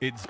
It's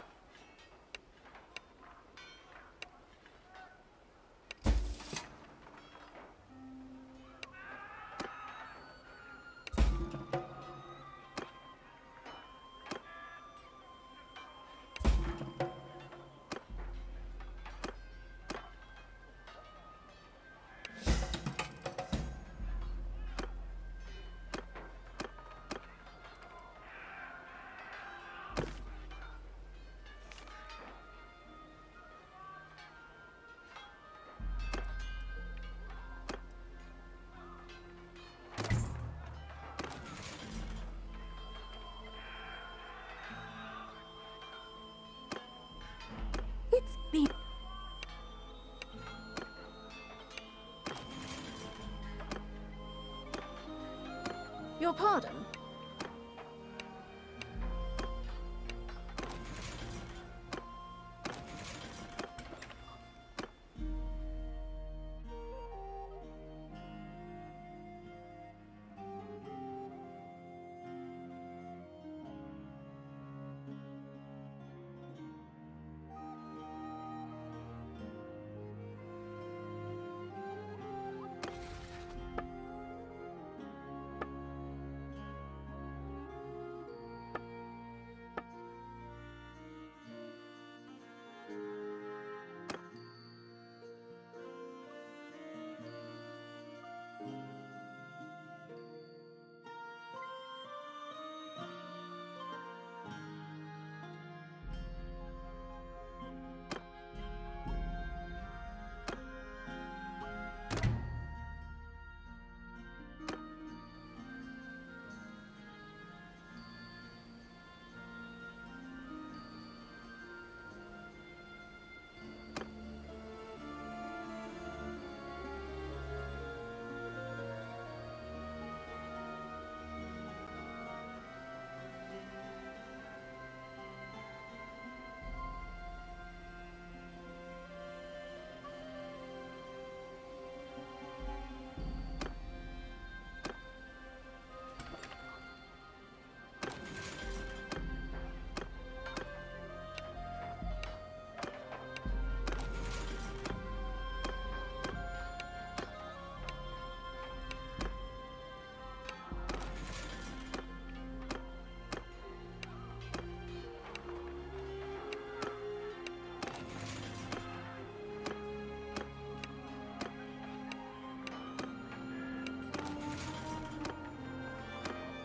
Your pardon?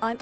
I'm...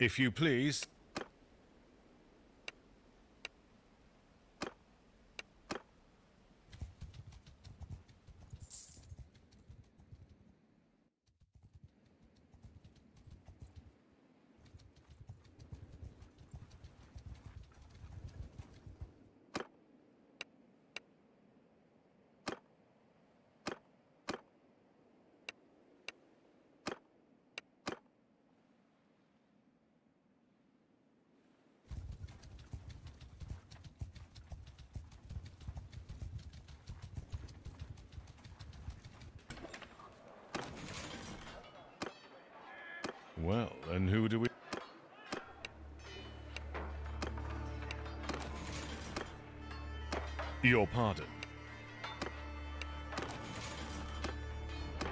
If you please. Well, and who do we... Your pardon.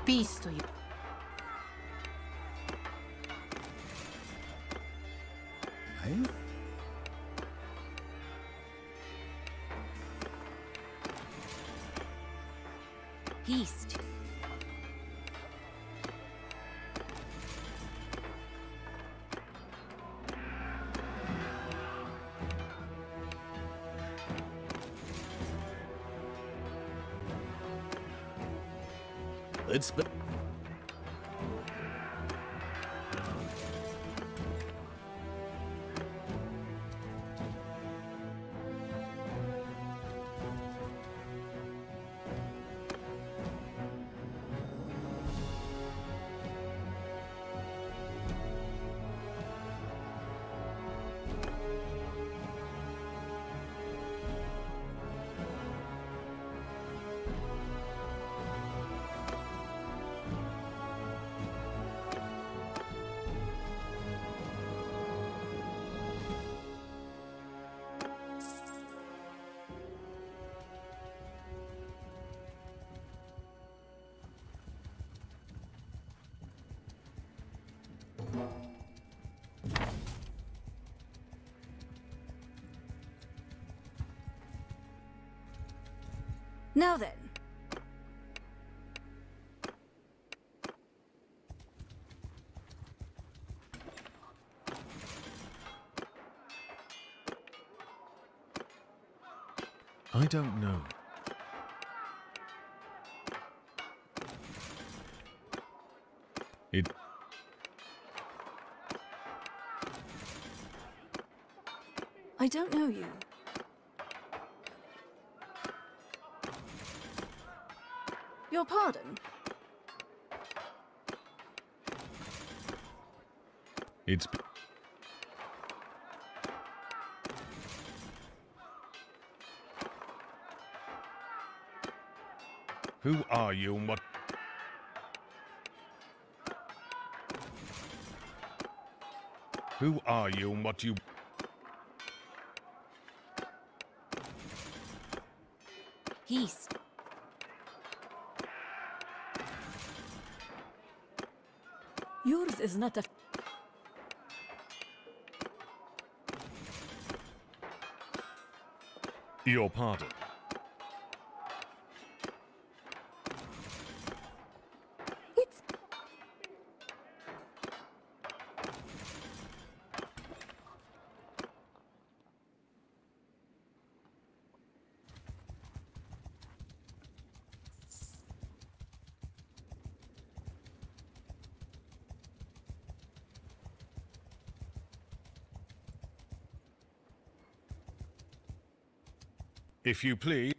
Peace to you. Hey? beast. Let's be Now then. I don't know. It... I don't know you. Your pardon? It's... Who are you and what... Who are you and what you... Peace. Yours is not a... Your pardon. It's... If you please.